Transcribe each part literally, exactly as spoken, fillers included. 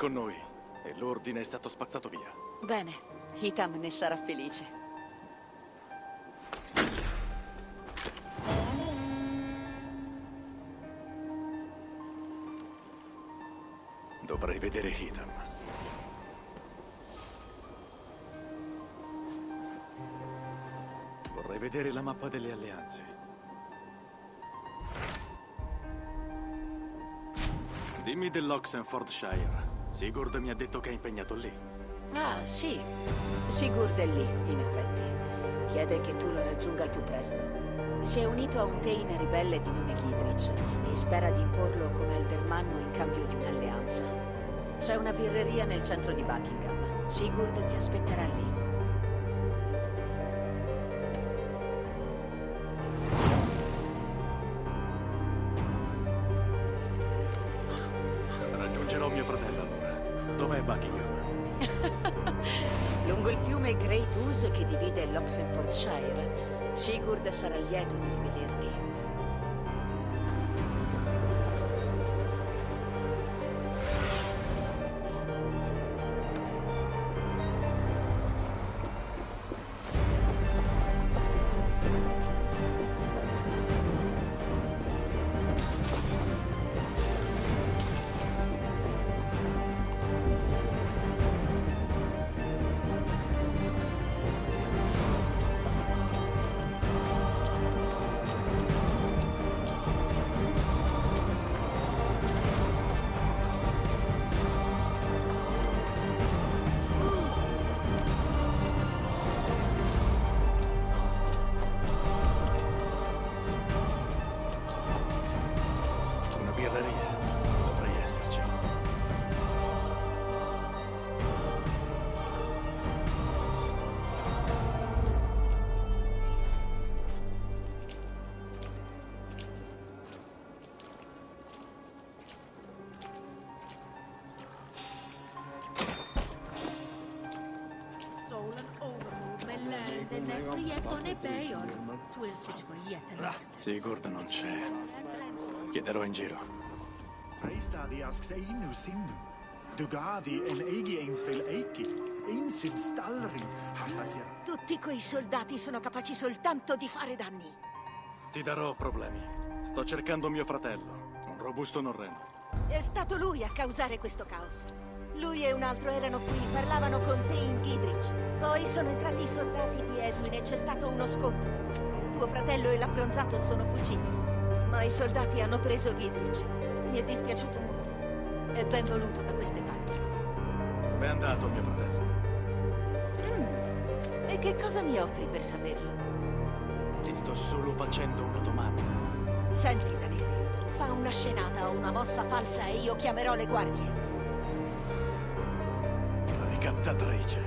con noi e l'ordine è stato spazzato via. Bene, Hytham ne sarà felice. Dovrei vedere Hytham. Vorrei vedere la mappa delle alleanze. Dimmi dell'Oxenefordscire. Sigurd mi ha detto che è impegnato lì. Ah, sì. Sigurd è lì, in effetti. Chiede che tu lo raggiunga al più presto. Si è unito a un Tain ribelle di nome Gidrich e spera di imporlo come aldermanno in cambio di un'alleanza. C'è una birreria nel centro di Buckingham. Sigurd ti aspetterà lì. Che divide l'Oxenfordshire. Sigurd sarà lieto di rivederti. Sigurd non c'è. Chiederò in giro. Tutti quei soldati sono capaci soltanto di fare danni. Ti darò problemi. Sto cercando mio fratello, un robusto norreno. È stato lui a causare questo caos. Lui e un altro erano qui, parlavano con te in Gidrich. Poi sono entrati i soldati di Edwin e c'è stato uno scontro. Tuo fratello e l'abbronzato sono fuggiti, ma i soldati hanno preso Gidrich. Mi è dispiaciuto molto. È ben voluto da queste parti. Dove è andato mio fratello? Mm. E che cosa mi offri per saperlo? Ti sto solo facendo una domanda. Senti, Danisi, fa una scenata o una mossa falsa e io chiamerò le guardie. Ricattatrice,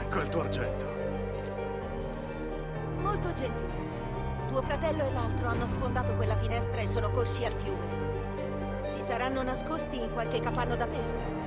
ecco il tuo argento. Molto gentile. Tuo fratello e l'altro hanno sfondato quella finestra e sono corsi al fiume. Si saranno nascosti in qualche capanno da pesca.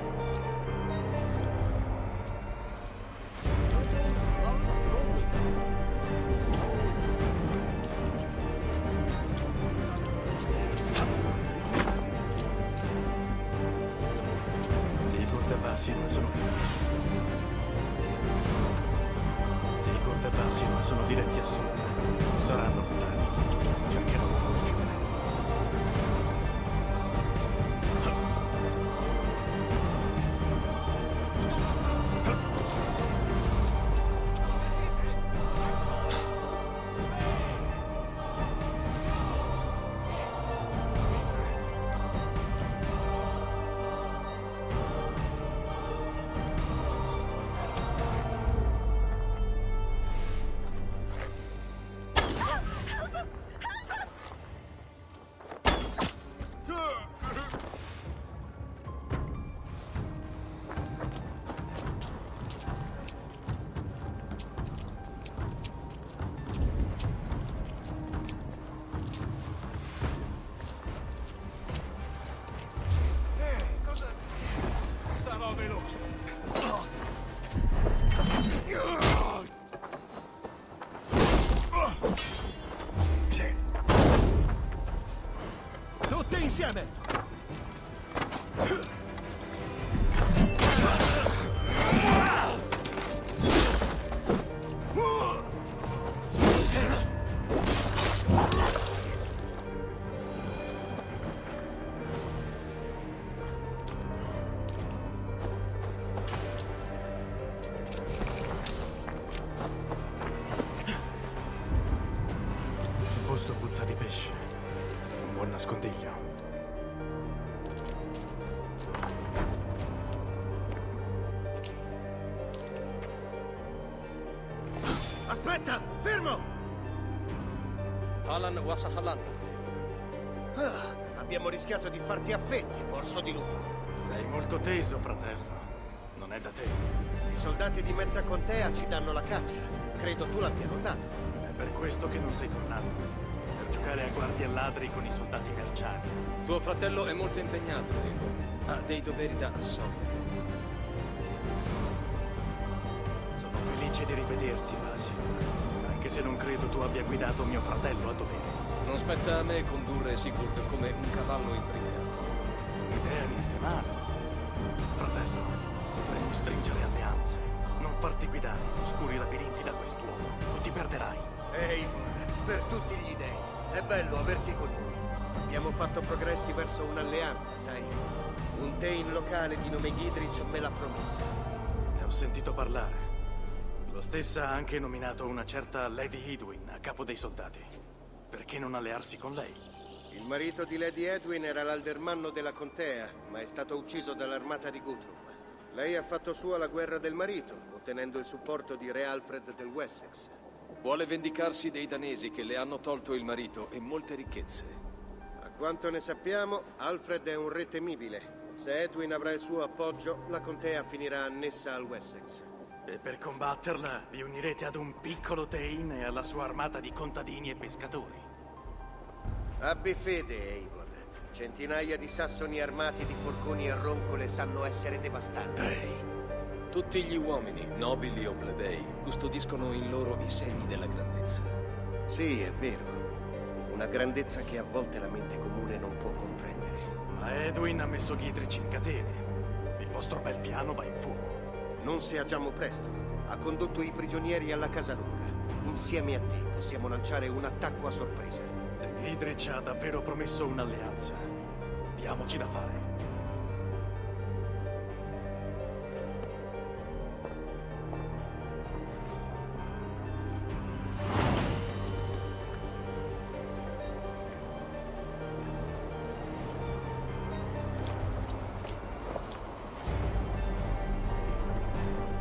Tutti insieme! pesce. Un buon nascondiglio. Aspetta! Fermo! Halan Wasahalan. Ah, abbiamo rischiato di farti affetti, morso di lupo. Sei molto teso, fratello. Non è da te. I soldati di mezza contea ci danno la caccia. Credo tu l'abbia notato. È per questo che non sei tornato. Per giocare a guardia e ladri con i soldati mercianti. Tuo fratello è molto impegnato, Eivor. Ha dei doveri da assolvere. Sono felice di rivederti, Basim. Anche se non credo tu abbia guidato mio fratello a dovere. Non spetta a me condurre Sigurd come un cavallo imbrigliato. L'idea niente male. Fratello, dovremmo stringere alleanze. Non farti guidare oscuri labirinti da quest'uomo, o ti perderai. Eivor, per tutti gli dèi, è bello averti con noi. Abbiamo fatto progressi verso un'alleanza, sai? Un Tain locale di nome Gidrich me l'ha promessa. Ne ho sentito parlare. Lo stesso ha anche nominato una certa Lady Edwin a capo dei soldati. Perché non allearsi con lei? Il marito di Lady Edwin era l'aldermanno della contea, ma è stato ucciso dall'armata di Guthrum. Lei ha fatto sua la guerra del marito, ottenendo il supporto di re Alfred del Wessex. Vuole vendicarsi dei danesi che le hanno tolto il marito e molte ricchezze. A quanto ne sappiamo, Alfred è un re temibile. Se Edwin avrà il suo appoggio, la contea finirà annessa al Wessex. E per combatterla vi unirete ad un piccolo Tain e alla sua armata di contadini e pescatori. Abbi fede, Eivor. Centinaia di sassoni armati di forconi e roncole sanno essere devastanti. Dei. Tutti gli uomini, nobili o plebei, custodiscono in loro i segni della grandezza. Sì, è vero. Una grandezza che a volte la mente comune non può comprendere. Ma Edwin ha messo Gidrich in catene. Il vostro bel piano va in fumo. Non se agiamo presto. Ha condotto i prigionieri alla Casa Lunga. Insieme a te possiamo lanciare un attacco a sorpresa. Se Gidrich ha davvero promesso un'alleanza, diamoci da fare.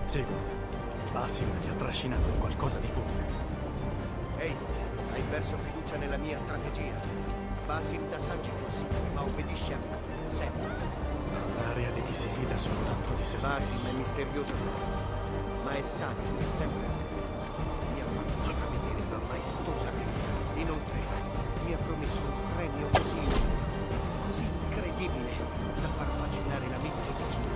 Sigurd, Basim ti ha trascinato qualcosa di folle. Ehi, hai perso fiducia nella mia strategia. Basim dà saggi consigli, ma obbedisce a me, sempre. L'area di chi si fida soltanto di se stesso. Basim è misterioso, ma è saggio e sempre. Mi ha fatto intravedere una maestosa vita. Inoltre, mi ha promesso un premio così, così incredibile da far vacillare la mente di tutti.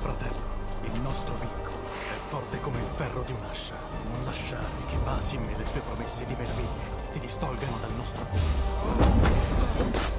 Fratello. Il nostro vincolo è forte come il ferro di un'ascia. Non lasciare che Basim e le sue promesse di meraviglia ti distolgano dal nostro cuore.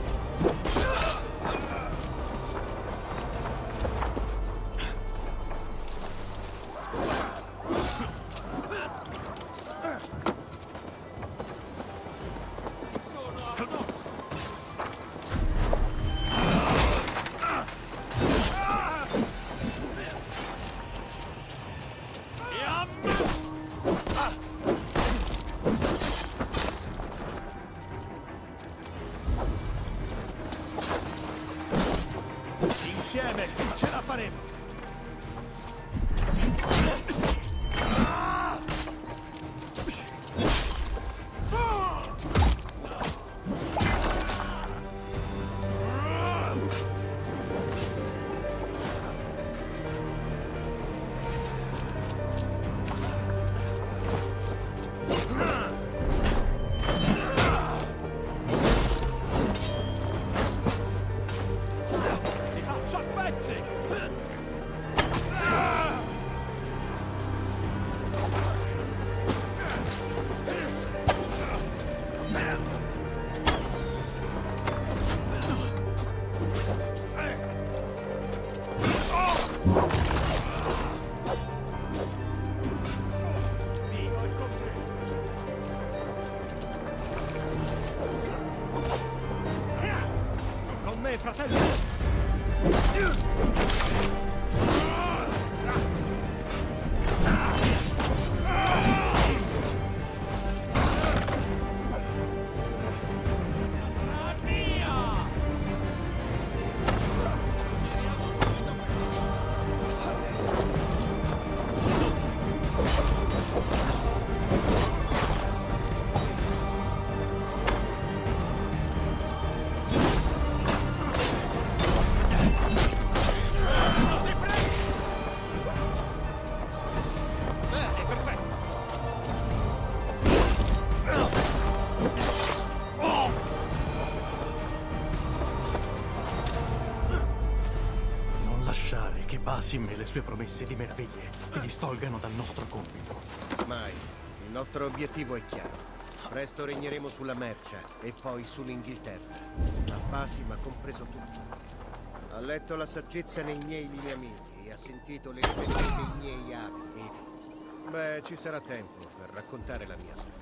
Basim e le sue promesse di meraviglie ti distolgano dal nostro compito. Mai. Il nostro obiettivo è chiaro. Presto regneremo sulla Mercia e poi sull'Inghilterra. Ma Basim ha compreso tutto. Ha letto la saggezza nei miei lineamenti e ha sentito le riflessioni dei miei abiti. Beh, ci sarà tempo per raccontare la mia storia.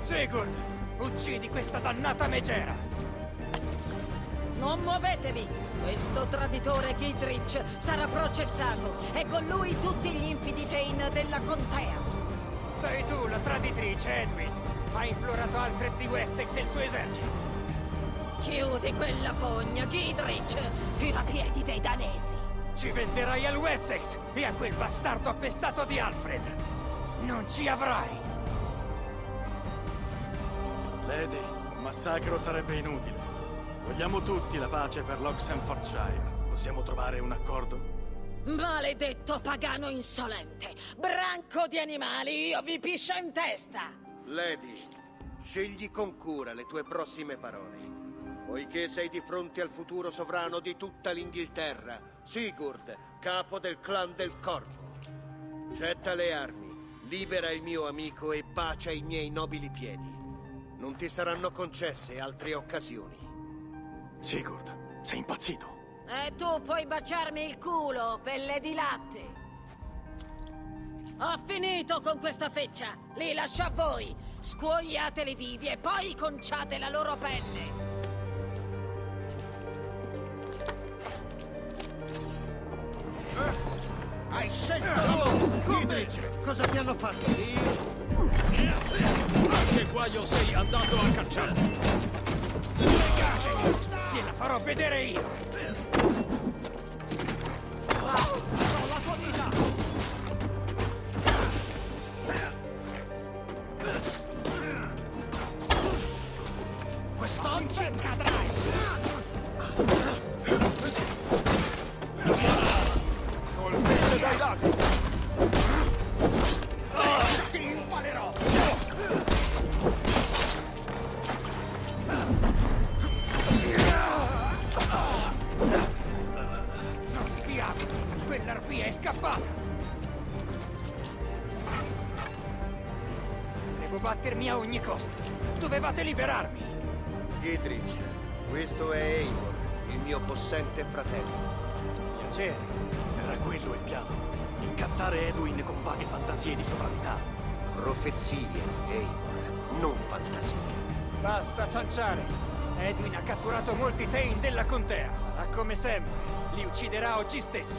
Sigurd, uccidi questa dannata megera! Non muovetevi! Questo traditore Gidrich sarà processato e con lui tutti gli infidi Thane della contea! Sei tu la traditrice, Edwin! Hai implorato Alfred di Wessex e il suo esercito! Chiudi quella fogna, Gidrich! Tirapiedi dei danesi! Ci venderai al Wessex e a quel bastardo appestato di Alfred! Non ci avrai! Vedi, un massacro sarebbe inutile. Vogliamo tutti la pace per l'Oxenefordscire. Possiamo trovare un accordo? Maledetto pagano insolente! Branco di animali, io vi piscio in testa! Lady, scegli con cura le tue prossime parole. Poiché sei di fronte al futuro sovrano di tutta l'Inghilterra, Sigurd, capo del clan del corvo. Getta le armi, libera il mio amico e bacia i miei nobili piedi. Non ti saranno concesse altre occasioni. Sigurd, sei impazzito? E tu puoi baciarmi il culo, pelle di latte. Ho finito con questa feccia. Li lascio a voi. Scuoiateli vivi e poi conciate la loro pelle. Eh, hai scelto tu! Kidrich, cosa ti hanno fatto? Io... Che guaio sei andato a cacciare? Legatevi! Gliela farò vedere io! Sono la tua vita! Quest'oggi cadrai! Colpite dai lati! Battermi a ogni costo. Dovevate liberarmi. Gidrich, questo è Eivor, il mio possente fratello. Piacere, era quello il piano. Incattare Edwin con vaghe fantasie di sovranità. Profezie, Eivor, non fantasie. Basta cianciare. Edwin ha catturato molti Tain della contea, ma come sempre li ucciderà oggi stesso.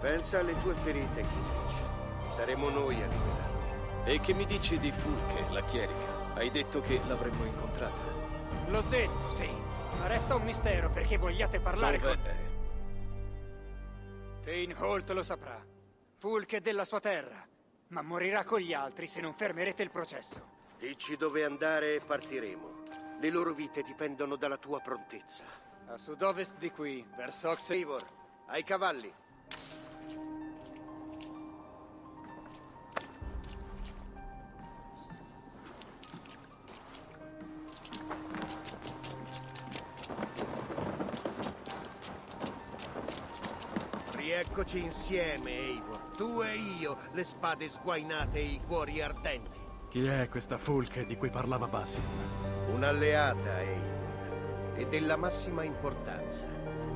Pensa alle tue ferite, Gidrich. Saremo noi a liberarli. E che mi dici di Fulke, la chierica? Hai detto che l'avremmo incontrata? L'ho detto, sì. Ma resta un mistero perché vogliate parlare Dove con... È? Teinholt lo saprà. Fulke è della sua terra. Ma morirà con gli altri se non fermerete il processo. Dici dove andare e partiremo. Le loro vite dipendono dalla tua prontezza. A sud-ovest di qui, verso Oxen... Eivor, ai cavalli. eccoci insieme, Eivor. Tu e io, le spade sguainate e i cuori ardenti. Chi è questa Fulke di cui parlava Basim? Un'alleata, Eivor, e della massima importanza.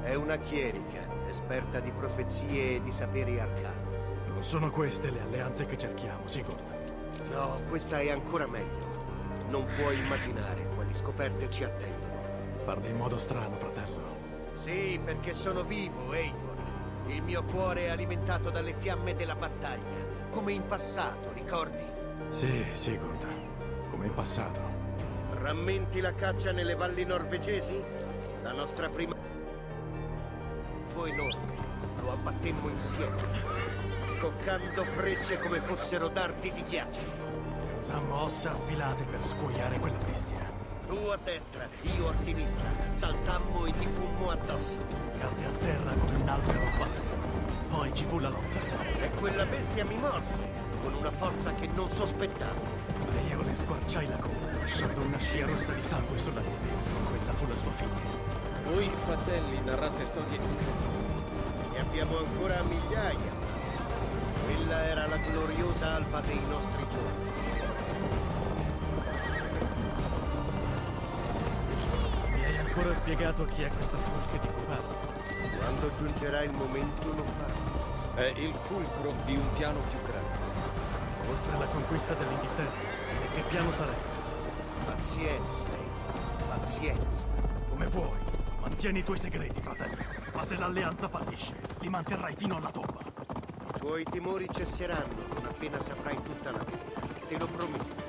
È una chierica, esperta di profezie e di saperi arcani. Non sono queste le alleanze che cerchiamo, Sigurd. No, questa è ancora meglio. Non puoi immaginare quali scoperte ci attendono. Parli in modo strano, fratello. Sì, perché sono vivo, Eivor. Il mio cuore è alimentato dalle fiamme della battaglia, come in passato, ricordi? Sì, Sigurd, come in passato. Rammenti la caccia nelle valli norvegesi? La nostra prima... Poi noi lo abbattemmo insieme, scoccando frecce come fossero dardi di ghiaccio. Usammo ossa affilate per scuoiare quella bestia. Tu a destra, io a sinistra, saltammo e ti fummo addosso. Cadde a terra come un albero a poi ci fu la lotta. E quella bestia mi morse, con una forza che non sospettavo. E io le squarciai la coda, lasciando una scia rossa di sangue sulla neve. Quella fu la sua fine. Voi, fratelli, narrate storie di credo. Ne abbiamo ancora migliaia, quasi. Quella era la gloriosa alba dei nostri giorni. Ho spiegato chi è questa Fulke di cui parla. Quando giungerà il momento lo farò. È il fulcro di un piano più grande. Oltre alla conquista dell'Inghilterra, e che piano sarebbe? Pazienza, pazienza. Come vuoi, mantieni i tuoi segreti, fratello. Ma se l'alleanza fallisce, li manterrai fino alla tomba. I tuoi timori cesseranno non appena saprai tutta la verità. Te lo prometto.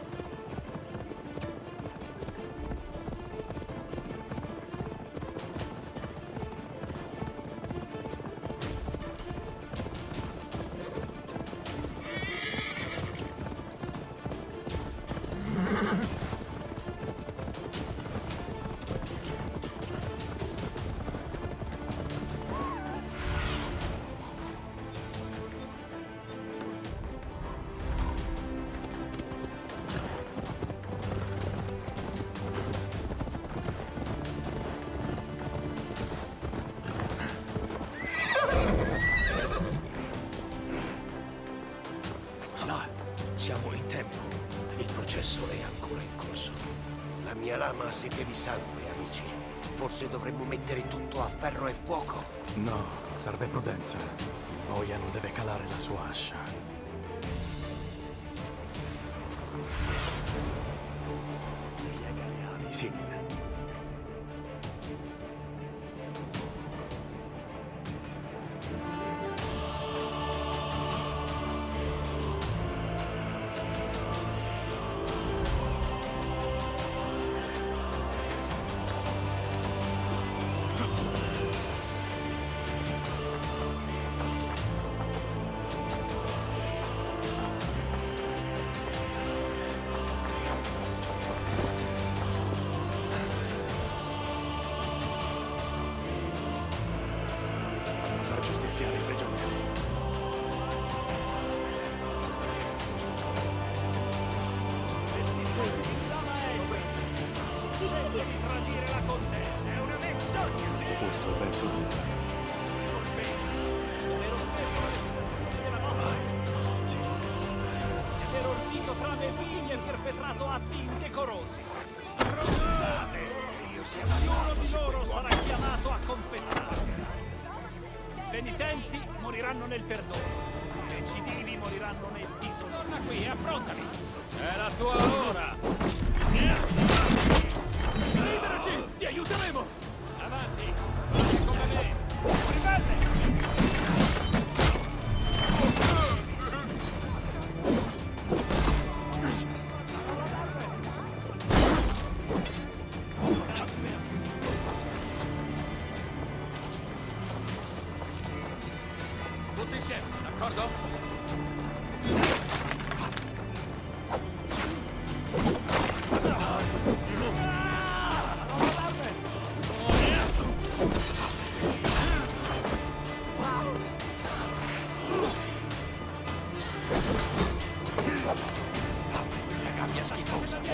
Siete di sangue, amici. Forse dovremmo mettere tutto a ferro e fuoco. No, serve prudenza. Oia non deve calare la sua ascia. Sì.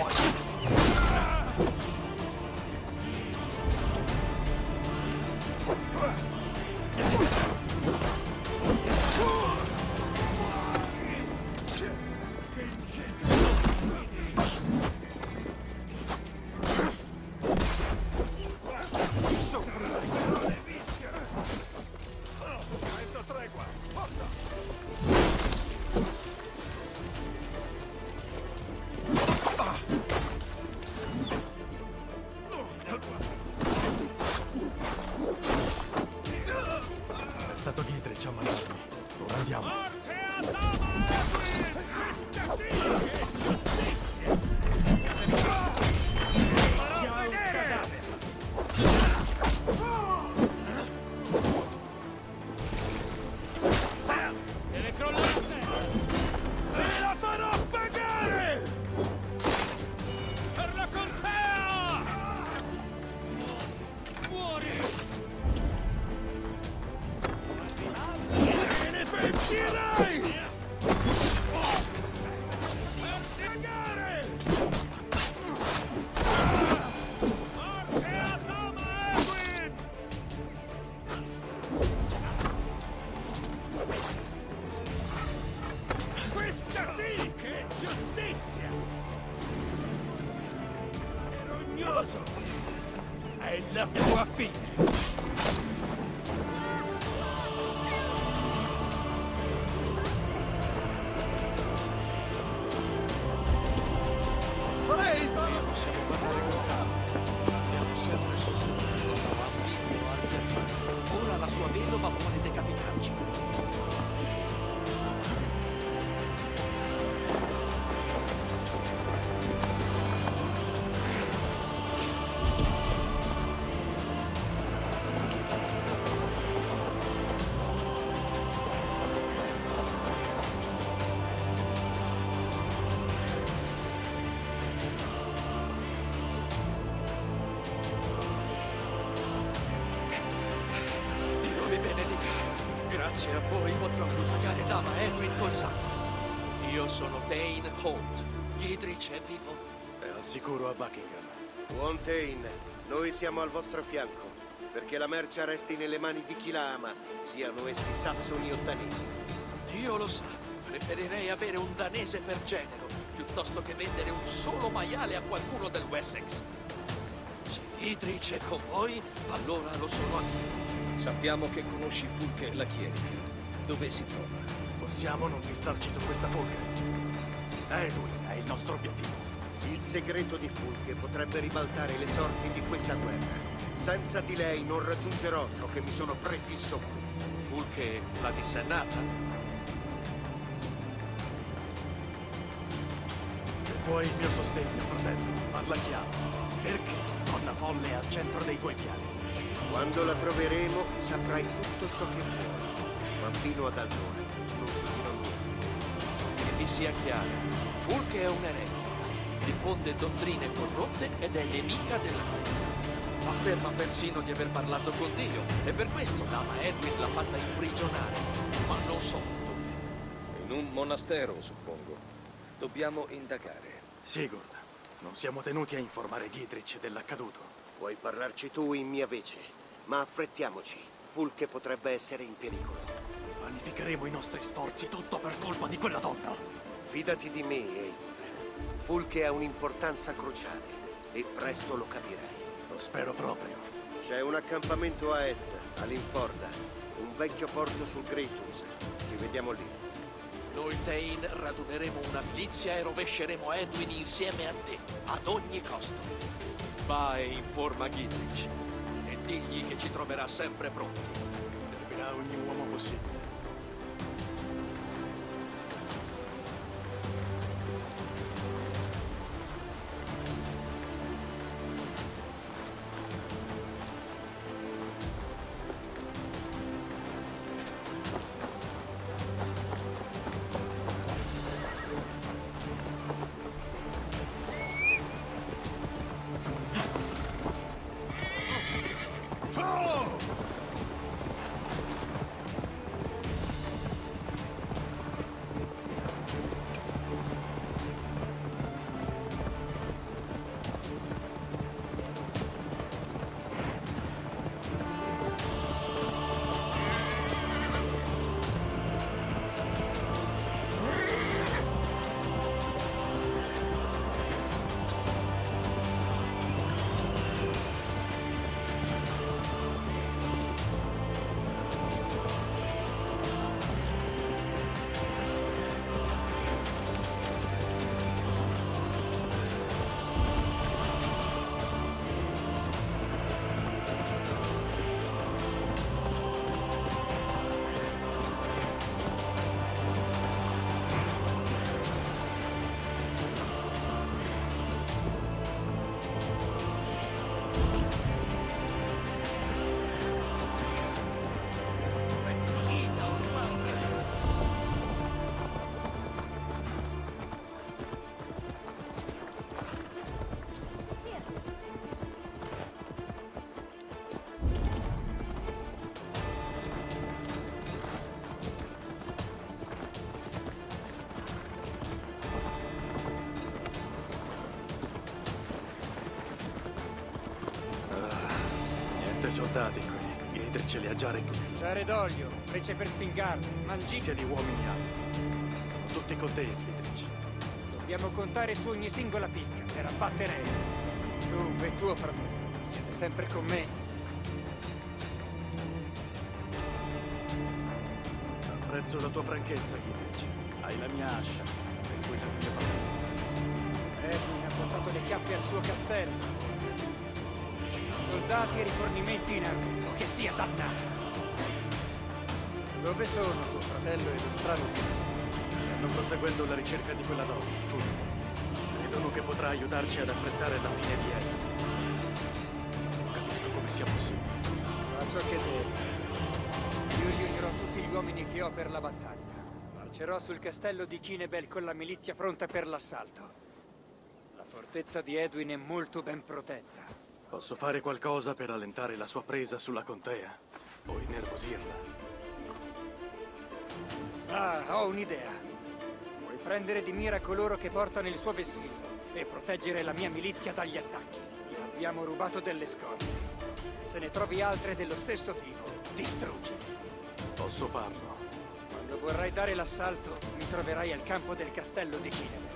What? andiamo. Grazie a voi potrò propagare Dama Edwin col sangue. Io sono Teinholt. Gidrich è vivo. È al sicuro a Buckingham. Buon Tain, noi siamo al vostro fianco, perché la mercia resti nelle mani di chi la ama, siano essi sassoni o danesi. Dio lo sa, preferirei avere un danese per genero, piuttosto che vendere un solo maiale a qualcuno del Wessex. Se Gidrich è con voi, allora lo sono anch'io. Sappiamo che conosci Fulke e la Chierica. Dove si trova? Possiamo non fissarci su questa folla. Edwin è il nostro obiettivo. Il segreto di Fulke potrebbe ribaltare le sorti di questa guerra. Senza di lei non raggiungerò ciò che mi sono prefisso qui. Fulke l'ha dissennata. Se vuoi il mio sostegno, fratello, parla chiaro. Perché donna folle è al centro dei tuoi piani? Quando la troveremo, saprai tutto ciò che vuoi, ma fino ad allora non ti dirò niente. Che vi sia chiaro, Fulke è un erede, diffonde dottrine corrotte ed è nemica della Chiesa. Afferma persino di aver parlato con Dio, e per questo Dama Edwin l'ha fatta imprigionare, ma non so dove. In un monastero, suppongo. Dobbiamo indagare. Sigurd, non siamo tenuti a informare Gidrich dell'accaduto. Puoi parlarci tu in mia vece. Ma affrettiamoci, Fulke potrebbe essere in pericolo. Vanificheremo i nostri sforzi, tutto per colpa di quella donna. Fidati di me, Eivor. Fulke ha un'importanza cruciale, e presto lo capirai. Lo spero proprio. C'è un accampamento a est, all'Inforda, un vecchio porto sul Gratus. Ci vediamo lì. Noi, Tain, raduneremo una milizia e rovesceremo Edwin insieme a te, ad ogni costo. Va e informa Gidrich. Digli che ci troverà sempre pronti. Servirà ogni uomo possibile. sette soldati qui. Gidrich ce li ha già reclusi. C'è ridoglio, fece per spingarli, mangizia di uomini alti. Sono tutti con te, Gidrich. Dobbiamo contare su ogni singola picca per abbattere. Tu e tuo fratello siete sempre con me. Apprezzo la tua franchezza, Gidrich. Hai la mia ascia e quella di mio fratello. Edwin ha portato le chiappe al suo castello. Soldati e rifornimenti in arrivo, che sia dannato! Dove sono tuo fratello e lo strano? Stanno proseguendo la ricerca di quella donna, Fulke. Credono che potrà aiutarci ad affrettare la fine di Edwin. Non capisco come sia possibile. Faccio che devo. Io riunirò tutti gli uomini che ho per la battaglia. Marcerò sul castello di Kinebel con la milizia pronta per l'assalto. La fortezza di Edwin è molto ben protetta. Posso fare qualcosa per allentare la sua presa sulla contea? O innervosirla? Ah, ho un'idea. Puoi prendere di mira coloro che portano il suo vessillo e proteggere la mia milizia dagli attacchi. Abbiamo rubato delle scorte. Se ne trovi altre dello stesso tipo, distruggili. Posso farlo. Quando vorrai dare l'assalto, mi troverai al campo del castello di Kinevere.